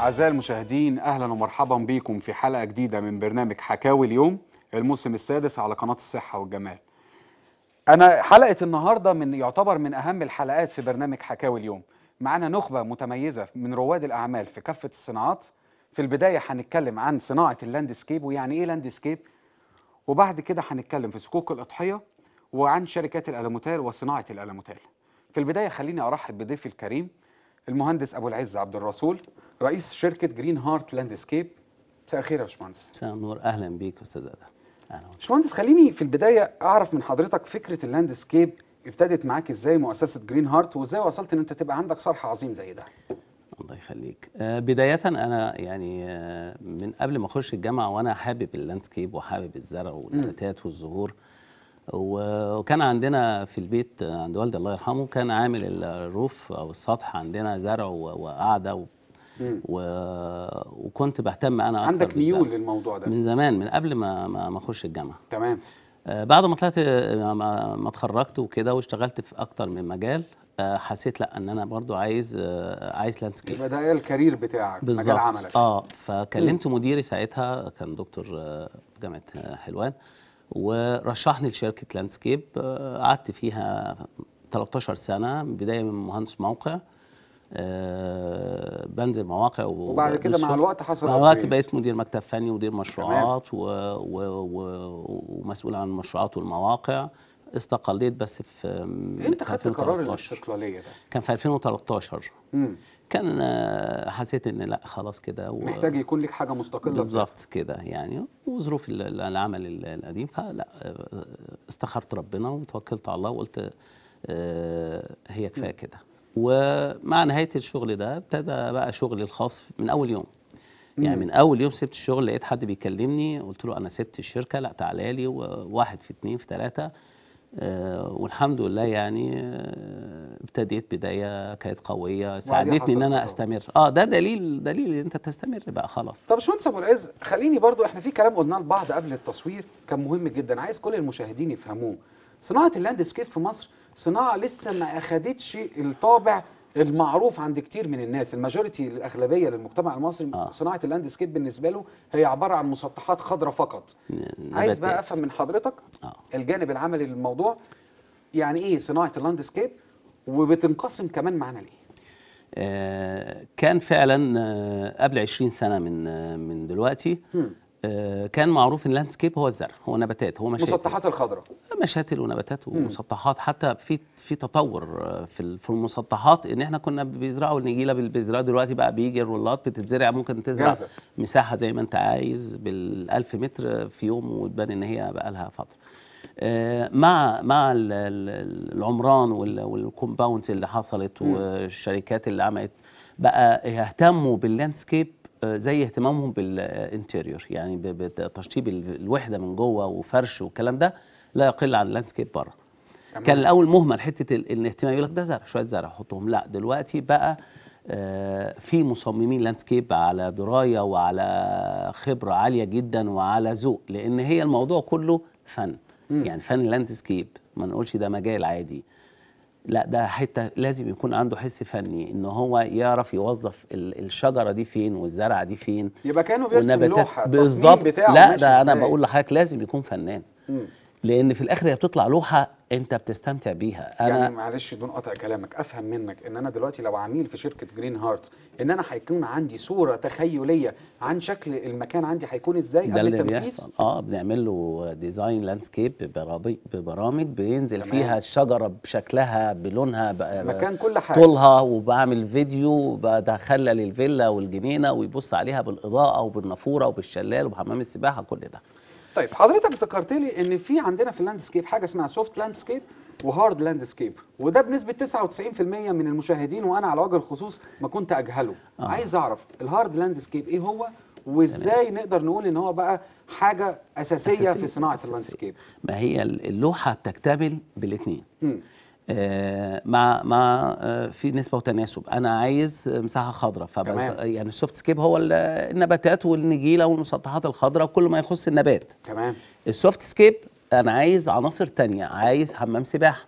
أعزائي المشاهدين، أهلا ومرحبا بكم في حلقة جديدة من برنامج حكاوي اليوم، الموسم السادس على قناة الصحة والجمال. أنا حلقة النهاردة يعتبر من أهم الحلقات في برنامج حكاوي اليوم. معانا نخبة متميزة من رواد الأعمال في كافة الصناعات. في البداية هنتكلم عن صناعة اللاندسكيب ويعني إيه لاندسكيب، وبعد كده هنتكلم في صكوك الأضحية وعن شركات الألموتال وصناعة الألموتال. في البداية خليني أرحب بضيفي الكريم المهندس أبو العز عبد الرسول، رئيس شركة جرين هارت لاند سكيب. مساء الخير يا باشمهندس. مساء النور، أهلا بيك أستاذ أدهم. أهلا باشمهندس. خليني في البداية أعرف من حضرتك فكرة اللاند سكيب ابتدت معاك إزاي، مؤسسة جرين هارت، وإزاي وصلت إن أنت تبقى عندك صرح عظيم زي ده؟ الله يخليك. بداية أنا يعني من قبل ما أخش الجامعة وأنا حابب اللاند سكيب وحابب الزرع والنباتات والزهور، وكان عندنا في البيت عند والدي الله يرحمه كان عامل الروف او السطح عندنا زرع وقعده وكنت بهتم انا. عندك ميول للموضوع ده من زمان من قبل ما اخش الجامعه؟ تمام. بعد ما طلعت ما اتخرجت وكده واشتغلت في اكتر من مجال، حسيت لا ان انا برضو عايز لاندسكيب، يبقى ده الكارير بتاعك مجال عملك. فكلمت مديري ساعتها، كان دكتور في جامعه حلوان، ورشحني لشركه لاندسكيب. قعدت فيها 13 سنه، بدايه من مهندس موقع، بنزل مواقع وبعد كده مع الوقت حصل مع الوقت بقيت مدير مكتب فني ومدير مشروعات ومسؤول عن المشروعات والمواقع. استقليت بس في امتى خدت قرار الاستقلاليه ده؟ كان في 2013. كان حسيت ان لا خلاص كده محتاج يكون لك حاجه مستقله بالظبط كده يعني، وظروف العمل القديم، فلا استخرت ربنا وتوكلت على الله وقلت هي كفايه كده. ومع نهايه الشغل ده ابتدى بقى شغلي الخاص من اول يوم. يعني من اول يوم سبت الشغل لقيت حد بيكلمني، قلت له انا سبت الشركه، لا تعالى لي، وواحد في اتنين في تلاته، والحمد لله يعني ابتديت بدايه كانت قويه ساعدتني ان انا استمر. ده دليل ان انت تستمر بقى خلاص. طب باشمهندس ابو العز، خليني برضو احنا في كلام قلناه لبعض قبل التصوير كان مهم جدا، عايز كل المشاهدين يفهموه. صناعه اللاندسكيب في مصر صناعه لسه ما اخدتش الطابع المعروف عند كتير من الناس. الماجوريتي الاغلبيه للمجتمع المصري صناعه اللاندسكيب بالنسبه له هي عباره عن مسطحات خضراء فقط. عايز بقى افهم من حضرتك الجانب العملي للموضوع، يعني ايه صناعه اللاندسكيب وبتنقسم كمان معانا ليه؟ كان فعلا قبل 20 سنه من دلوقتي كان معروف ان اللاندسكيب هو الزرع، هو نباتات، هو مشاتل، مسطحات الخضراء، مشاتل ونباتات ومسطحات. حتى في تطور في المسطحات، ان احنا كنا بيزرعوا النجيله بالزراعه، دلوقتي بقى بيجي الرولات بتتزرع، ممكن تزرع مساحه زي ما انت عايز بال1000 متر في يوم، وتبان ان هي بقى لها فتره. مع العمران والكومباوندز اللي حصلت والشركات اللي عملت بقى يهتموا باللاندسكيب زي اهتمامهم بالانتيريور، يعني بتشطيب الوحده من جوه وفرش والكلام ده لا يقل عن اللاندسكيب بره. كان الاول مهمل حته الاهتمام، يقول لك ده زرع، شويه زرع حطهم، لا دلوقتي بقى في مصممين لاندسكيب على درايه وعلى خبره عاليه جدا وعلى ذوق، لان هي الموضوع كله فن. يعني فن اللاندسكيب ما نقولش ده مجال عادي، لا ده حتى لازم يكون عنده حس فني ان هو يعرف يوظف الشجره دي فين والزرعه دي فين، يبقى كانوا بيرسم لوحه بالظبط. لا ده انا بقول لحضرتك لازم يكون فنان، لان في الاخر هي بتطلع لوحه انت بتستمتع بيها. انا يعني معلش بدون قطع كلامك، افهم منك ان انا دلوقتي لو عميل في شركه جرين هارت ان انا هيكون عندي صوره تخيليه عن شكل المكان عندي هيكون ازاي قبل التنفيذ؟ ده اللي بيحصل. بنعمل له ديزاين لاندسكيب ببرامج بينزل فيها الشجره بشكلها بلونها مكان كل حاجه طولها، وبعمل فيديو بدخلها للفيلا والجنينه ويبص عليها بالاضاءه وبالنافوره وبالشلال وبحمام السباحه كل ده. طيب حضرتك ذكرت لي ان في عندنا في اللاندسكيب حاجه اسمها سوفت لاندسكيب وهارد لاندسكيب، وده بنسبه 99% من المشاهدين وانا على وجه الخصوص ما كنت اجهله. عايز اعرف الهارد لاندسكيب ايه هو، وازاي نقدر نقول ان هو بقى حاجه اساسيه في صناعه اللاندسكيب؟ ما هي اللوحه بتكتمل بالاثنين، مع في نسبه وتناسب. انا عايز مساحه خضراء، يعني السوفت سكيب هو النباتات والنجيله والمسطحات الخضراء وكل ما يخص النبات. تمام. السوفت سكيب انا عايز عناصر تانية، عايز حمام سباحه،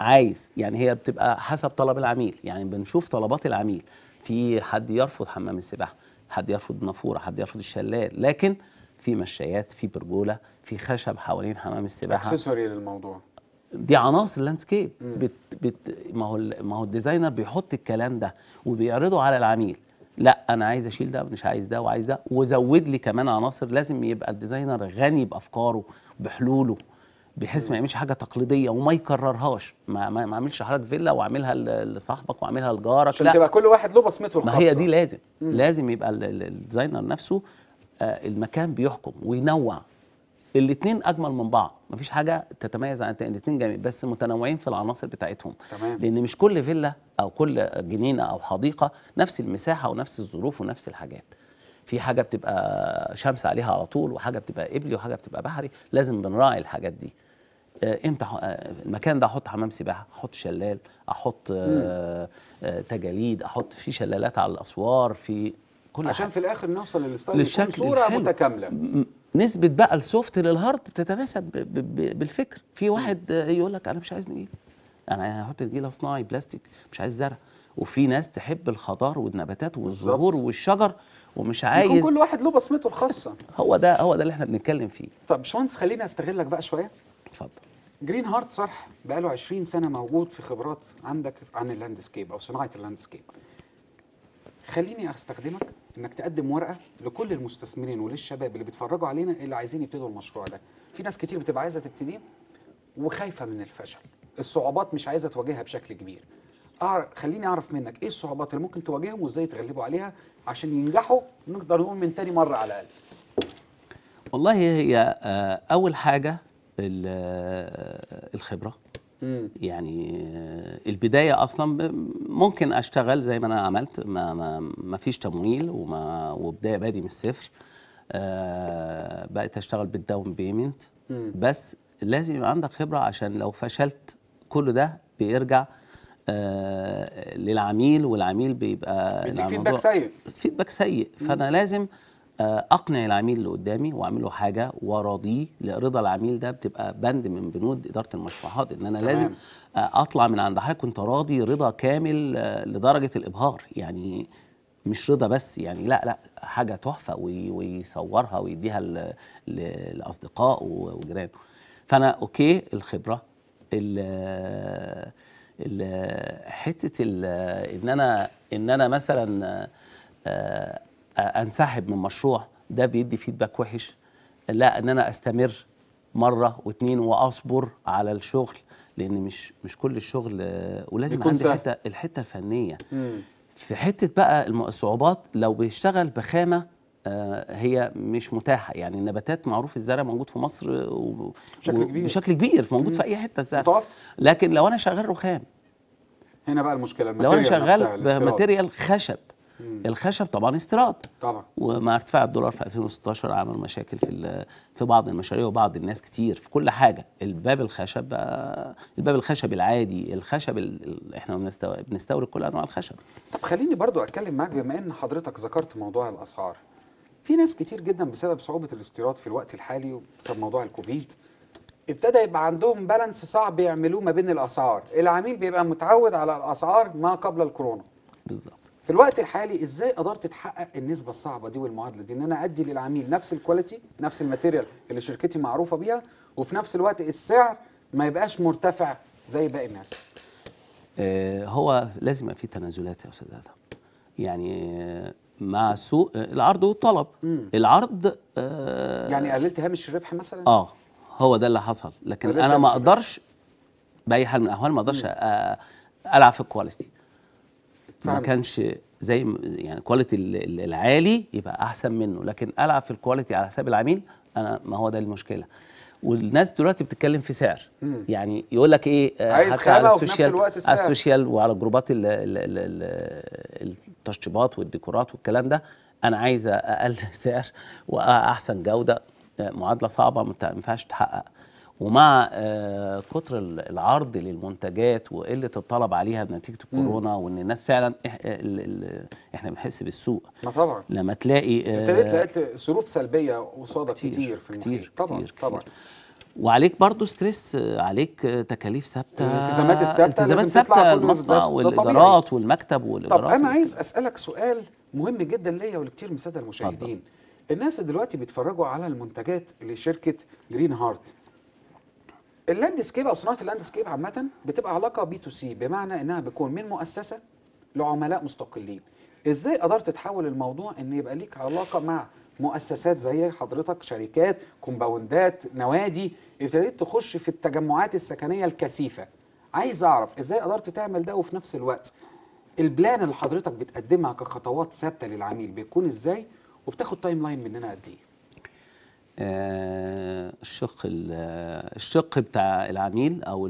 عايز، يعني هي بتبقى حسب طلب العميل، يعني بنشوف طلبات العميل. في حد يرفض حمام السباحه، حد يرفض النافوره، حد يرفض الشلال، لكن في مشايات، في برجوله، في خشب حوالين حمام السباحه، اكسسوري للموضوع. دي عناصر لاندسكيب. ما هو الديزاينر بيحط الكلام ده وبيعرضه على العميل. لا انا عايز اشيل ده، مش عايز ده، وعايز ده، وزود لي كمان عناصر. لازم يبقى الديزاينر غني بافكاره بحلوله، بحيث ما يعملش حاجه تقليديه وما يكررهاش. ما اعملش حضرتك فيلا واعملها لصاحبك واعملها لجارك، عشان تبقى كل واحد له بصمته الخاصه. ما هي دي لازم لازم يبقى الديزاينر نفسه المكان بيحكم وينوع. الاثنين اجمل من بعض، مفيش حاجه تتميز عن التاني، الاثنين جميل بس متنوعين في العناصر بتاعتهم. تمام. لان مش كل فيلا او كل جنينه او حديقه نفس المساحه ونفس الظروف ونفس الحاجات. في حاجه بتبقى شمس عليها على طول، وحاجه بتبقى قبلي، وحاجه بتبقى بحري، لازم بنراعي الحاجات دي. امتى المكان ده احط حمام سباحه، احط شلال، احط تجاليد، احط في شلالات على الاسوار، في كل عشان حاجة. في الاخر نوصل للستايل يكون صوره متكامله. نسبة بقى السوفت للهارد بتتناسب بالفكر. في واحد يقول لك انا مش عايز نجيل، انا هحط نجيل صناعي بلاستيك، مش عايز زرع. وفي ناس تحب الخضار والنباتات والزهور والشجر ومش عايز. يكون كل واحد له بصمته الخاصه. هو ده اللي احنا بنتكلم فيه. طب باشمهندس خليني استغلك بقى شويه. اتفضل. جرين هارت صح بقى له 20 سنه موجود في خبرات عندك عن اللاندسكيب او صناعه اللاندسكيب. خليني استخدمك انك تقدم ورقه لكل المستثمرين وللشباب اللي بيتفرجوا علينا اللي عايزين يبتدوا المشروع ده. في ناس كتير بتبقى عايزه تبتديه وخايفه من الفشل، الصعوبات مش عايزه تواجهها بشكل كبير. خليني اعرف منك ايه الصعوبات اللي ممكن تواجههم وازاي يتغلبوا عليها عشان ينجحوا، نقدر نقول من تاني مره على الاقل. والله هي اول حاجه الخبره. يعني البدايه اصلا ممكن اشتغل زي ما انا عملت، ما فيش تمويل وبدايه بادي من الصفر. بقيت اشتغل بالداون بيمنت، بس لازم يبقى عندك خبره عشان لو فشلت كل ده بيرجع للعميل، والعميل بيبقى بيديك فيدباك سيء. فانا لازم اقنع العميل اللي قدامي واعمل له حاجه وراضيه. رضا العميل ده بتبقى بند من بنود اداره المشروعات، ان انا لازم اطلع من عند حضرتك كنت راضي رضا كامل لدرجه الابهار. يعني مش رضا بس، يعني لا حاجه تحفه، ويصورها ويديها لاصدقائه وجيرانه. فانا اوكي الخبره، حته ان انا مثلا انسحب من مشروع ده بيدي فيدباك وحش. لا، ان انا استمر مره واتنين واصبر على الشغل، لان مش كل الشغل، ولازم عندي الحته الفنيه. في حته بقى الصعوبات لو بيشتغل بخامه هي مش متاحه. يعني النباتات معروف الزرع موجود في مصر بشكل كبير، موجود في اي حته الزرع. لكن لو انا شغال رخام، هنا بقى المشكله. لو انا شغال بماتيريال خشب، الخشب طبعا استيراد، طبعا ومع ارتفاع الدولار في 2016 عمل مشاكل في بعض المشاريع وبعض الناس كتير في كل حاجه. الباب الخشب العادي، الخشب احنا بنستورد كل انواع الخشب. طب خليني برضو اتكلم معاك، بما ان حضرتك ذكرت موضوع الاسعار. في ناس كتير جدا بسبب صعوبه الاستيراد في الوقت الحالي وبسبب موضوع الكوفيد ابتدى يبقى عندهم بالانس صعب يعملوه ما بين الاسعار. العميل بيبقى متعود على الاسعار ما قبل الكورونا. بالظبط. في الوقت الحالي ازاي قدرت تحقق النسبه الصعبه دي والمعادله دي، ان انا ادي للعميل نفس الكواليتي، نفس الماتيريال اللي شركتي معروفه بيها، وفي نفس الوقت السعر ما يبقاش مرتفع زي باقي الناس؟ هو لازم يبقى في تنازلات يا استاذ ادهم. يعني مع سوق العرض والطلب. العرض يعني قللت هامش الربح مثلا. هو ده اللي حصل. لكن انا ما اقدرش باي حال من الاحوال، ما اقدرش العب في الكواليتي. ما كانش زي يعني الكواليتي العالي يبقى احسن منه، لكن العب في الكواليتي على حساب العميل. انا ما هو ده المشكله. والناس دلوقتي بتتكلم في سعر. يعني يقول لك ايه، عايز خامه وفي نفس الوقت السعر. على السوشيال وعلى جروبات التشطيبات والديكورات والكلام ده، انا عايز اقل سعر واحسن جوده. معادله صعبه ما ينفعش تتحقق. ومع كتر العرض للمنتجات وقله الطلب عليها بنتيجه الكورونا، وان الناس فعلا احنا بنحس بالسوء. ما طبعا لما تلاقي ابتديت لقيت ظروف سلبيه قصادك كتير في المحيط. طبعا وعليك برضو ستريس، عليك تكاليف ثابته، الالتزامات الثابته، التزامات ثابته، المصنع والايجارات والمكتب والايجارات. طب انا عايز اسالك سؤال مهم جدا ليا ولكتير من الساده المشاهدين. الناس دلوقتي بيتفرجوا على المنتجات لشركه جرين هارت. اللاند سكيب او صناعه اللاند سكيب عامه بتبقى علاقه بي تو سي، بمعنى انها بتكون من مؤسسه لعملاء مستقلين. ازاي قدرت تحول الموضوع ان يبقى ليك علاقه مع مؤسسات زي حضرتك، شركات، كومباوندات، نوادي، ابتديت تخش في التجمعات السكنيه الكثيفه؟ عايز اعرف ازاي قدرت تعمل ده، وفي نفس الوقت البلان اللي حضرتك بتقدمها كخطوات ثابته للعميل بيكون ازاي، وبتاخد تايم لاين مننا قد ايه؟ الشق بتاع العميل او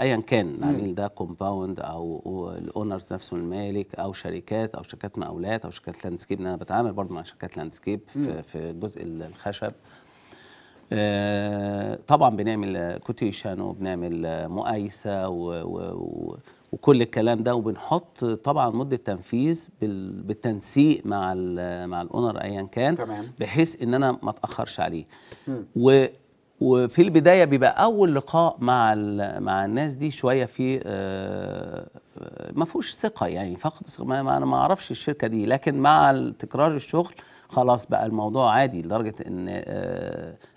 ايا كان العميل ده، كومباوند او الاونرز نفسه، المالك، او شركات، او شركات مقاولات، او شركات لاندسكيب. انا بتعامل برضه مع شركات لاندسكيب في جزء الخشب. طبعا بنعمل كوتيشن وبنعمل مقايسه وكل الكلام ده، وبنحط طبعا مده تنفيذ بالتنسيق مع الاونر ايا كان، بحيث ان انا ما اتاخرش عليه. وفي البدايه بيبقى اول لقاء مع الناس دي شويه في ما فيهوش ثقه، يعني فقط انا ما اعرفش الشركه دي، لكن مع تكرار الشغل خلاص بقى الموضوع عادي، لدرجه ان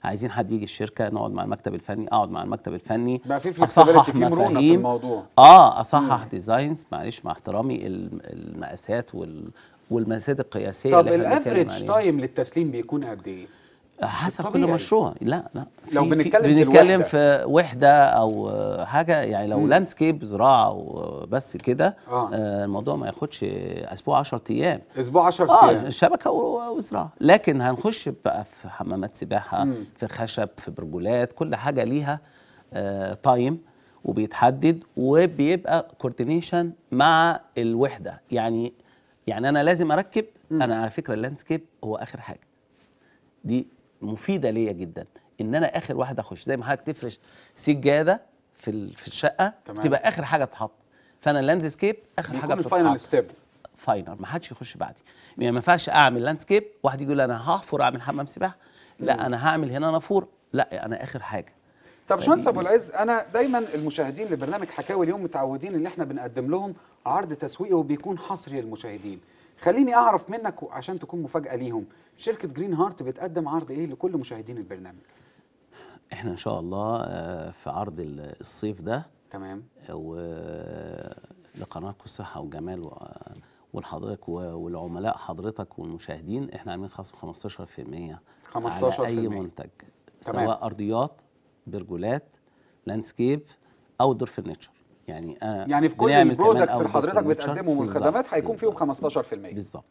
عايزين حد يجي الشركه، نقعد مع المكتب الفني، اقعد مع المكتب الفني، بقى في فلكسبيليتي، في مرونه في الموضوع. اصحح ديزاينز، معلش مع احترامي المقاسات والمقاسات القياسيه. طب الافريج تايم للتسليم بيكون قد ايه؟ حسب كل مشروع. لا لو بنتكلم في وحده او حاجه، يعني لو لاندسكيب زراعه وبس كده، الموضوع ما ياخدش اسبوع 10 ايام، اسبوع 10 ايام شبكه وزراعه. لكن هنخش بقى في حمامات سباحه، في خشب، في برجولات، كل حاجه ليها تايم وبيتحدد، وبيبقى كوردينيشن مع الوحده. يعني انا لازم اركب. انا على فكره اللاندسكيب هو اخر حاجه، دي مفيده ليا جدا، ان انا اخر واحد اخش. زي ما حضرتك تفرش سجاده في الشقه، تبقى اخر حاجه تتحط، فانا اللاندسكيب اخر حاجه بتتحط، الفاينل ستيب، فاينل، ما حدش يخش بعدي. يعني ما ينفعش اعمل لاندسكيب واحد يقول انا هحفر اعمل حمام سباحه، لا انا هعمل هنا نافوره، لا انا اخر حاجه. طب باشمهندس ابو العز، انا دايما المشاهدين لبرنامج حكاوي اليوم متعودين ان احنا بنقدم لهم عرض تسويقي وبيكون حصري للمشاهدين. خليني اعرف منك عشان تكون مفاجاه ليهم، شركه جرين هارت بتقدم عرض ايه لكل مشاهدين البرنامج؟ احنا ان شاء الله في عرض الصيف ده، تمام، لقناتكم الصحه والجمال والحضرتك والعملاء حضرتك والمشاهدين، احنا عاملين خصم 15% على اي منتج، تمام، سواء ارضيات، برجولات، لاندسكيب، او دور فرنتشر. يعني في كل البرودكتس اللي حضرتك بتقدمهم والخدمات هيكون فيهم 15%. بالظبط.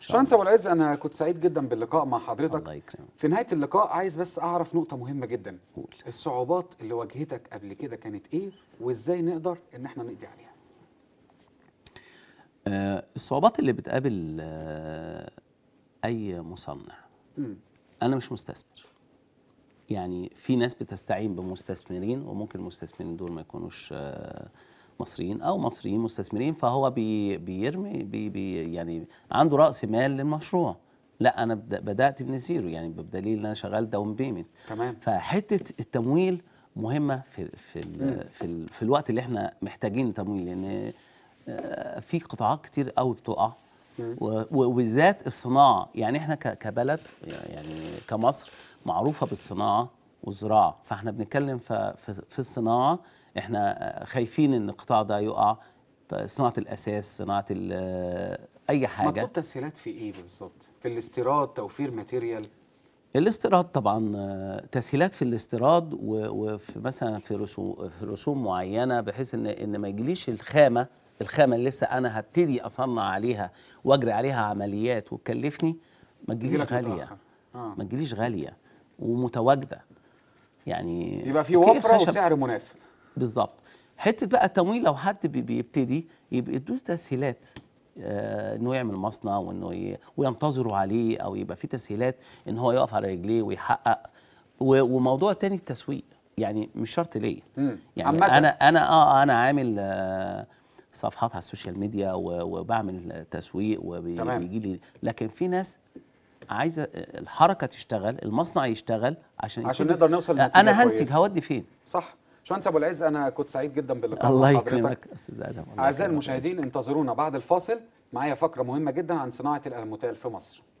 شمس ابو العز، انا كنت سعيد جدا باللقاء مع حضرتك. الله يكرمك. في نهايه اللقاء عايز بس اعرف نقطه مهمه جدا. قول. الصعوبات اللي واجهتك قبل كده كانت ايه، وازاي نقدر ان احنا نقضي عليها؟ الصعوبات اللي بتقابل اي مصنع. انا مش مستثمر. يعني في ناس بتستعين بمستثمرين، وممكن المستثمرين دول ما يكونوش مصريين او مصريين مستثمرين، فهو بيرمي بي يعني عنده راس مال للمشروع. لا انا بدات من زيرو، يعني بدليل ان انا شغال داون بيمنت، تمام، فحته التمويل مهمه في الوقت اللي احنا محتاجين تمويل، لان في قطاعات كتير قوي بتقع، وبالذات الصناعه. يعني احنا كبلد، يعني كمصر، معروفه بالصناعه والزراعه، فاحنا بنتكلم في الصناعه. احنا خايفين ان القطاع ده يقع، صناعه الاساس، صناعه اي حاجه. مطلوب تسهيلات في ايه بالظبط؟ في الاستيراد، توفير ماتيريال، الاستيراد طبعا، تسهيلات في الاستيراد، وفي مثلا في رسوم معينه، بحيث ان ما يجيليش الخامه اللي لسه انا هبتدي اصنع عليها واجري عليها عمليات وتكلفني، ما تجيليش غاليه، ما تجيليش غاليه ومتواجده، يعني يبقى في وفره وسعر مناسب. بالظبط. حته بقى التمويل، لو حد بيبتدي يبقى يدوله تسهيلات، انه يعمل مصنع، وانه وينتظروا عليه، او يبقى في تسهيلات ان هو يقف على رجليه ويحقق. وموضوع تاني التسويق، يعني مش شرط ليا، يعني انا عامل صفحات على السوشيال ميديا وبعمل تسويق وبيجي لي، لكن في ناس عايزه الحركه تشتغل، المصنع يشتغل عشان نقدر نوصل لنتيجه كويسه. انا هنتج هودي فين؟ صح. باشمهندس ابو العز، انا كنت سعيد جدا باللقاء مع حضرتك. الله يكرمك استاذ ادهم. اعزائي المشاهدين، انتظرونا بعد الفاصل، معايا فقره مهمه جدا عن صناعه الألموتال في مصر.